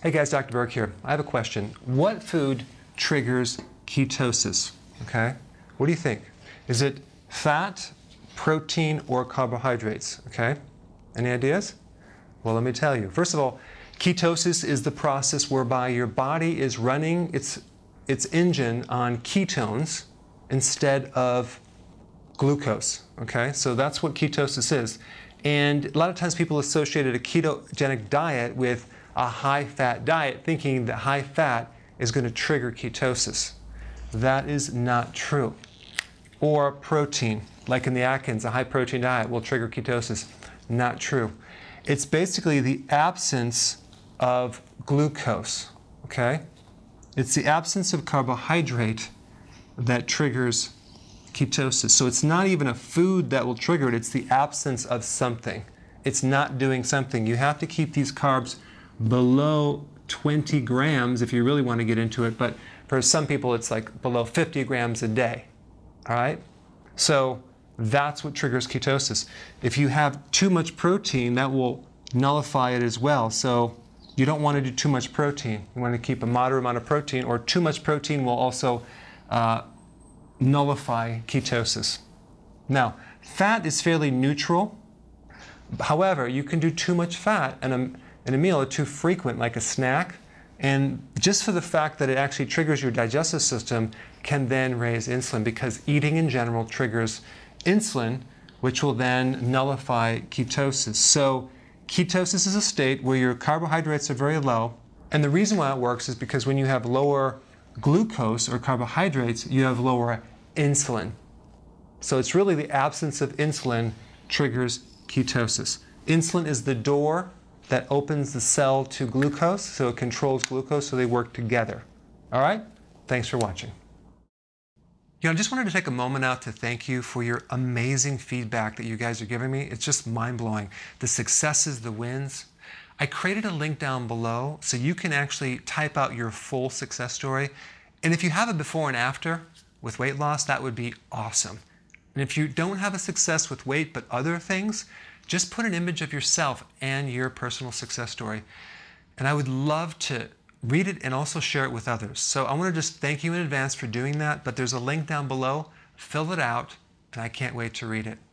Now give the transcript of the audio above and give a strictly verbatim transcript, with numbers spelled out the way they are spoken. Hey guys, Doctor Berg here. I have a question. What food triggers ketosis? Okay? What do you think? Is it fat, protein, or carbohydrates? Okay? Any ideas? Well, let me tell you. First of all, ketosis is the process whereby your body is running its, its engine on ketones instead of glucose. Okay? So that's what ketosis is. And a lot of times people associated a ketogenic diet with a high-fat diet, thinking that high fat is going to trigger ketosis. That is not true. Or protein, like in the Atkins, a high-protein diet will trigger ketosis. Not true. It's basically the absence of glucose, okay? It's the absence of carbohydrate that triggers ketosis. So it's not even a food that will trigger it. It's the absence of something. It's not doing something. You have to keep these carbs below twenty grams if you really want to get into it, but for some people it's like below fifty grams a day, all right? So that's what triggers ketosis. If you have too much protein, that will nullify it as well. So you don't want to do too much protein. You want to keep a moderate amount of protein, or too much protein will also uh, nullify ketosis. Now, fat is fairly neutral. However, you can do too much fat and a, and a meal are too frequent, like a snack, and just for the fact that it actually triggers your digestive system can then raise insulin, because eating in general triggers insulin, which will then nullify ketosis. So ketosis is a state where your carbohydrates are very low, and the reason why it works is because when you have lower glucose or carbohydrates, you have lower insulin. So it's really the absence of insulin triggers ketosis. Insulin is the door that opens the cell to glucose, so it controls glucose, so they work together. All right? Thanks for watching. You know, I just wanted to take a moment out to thank you for your amazing feedback that you guys are giving me. It's just mind-blowing. The successes, the wins. I created a link down below so you can actually type out your full success story. And if you have a before and after with weight loss, that would be awesome. And if you don't have a success with weight but other things, just put an image of yourself and your personal success story. And I would love to read it and also share it with others. So I want to just thank you in advance for doing that, but there's a link down below. Fill it out, and I can't wait to read it.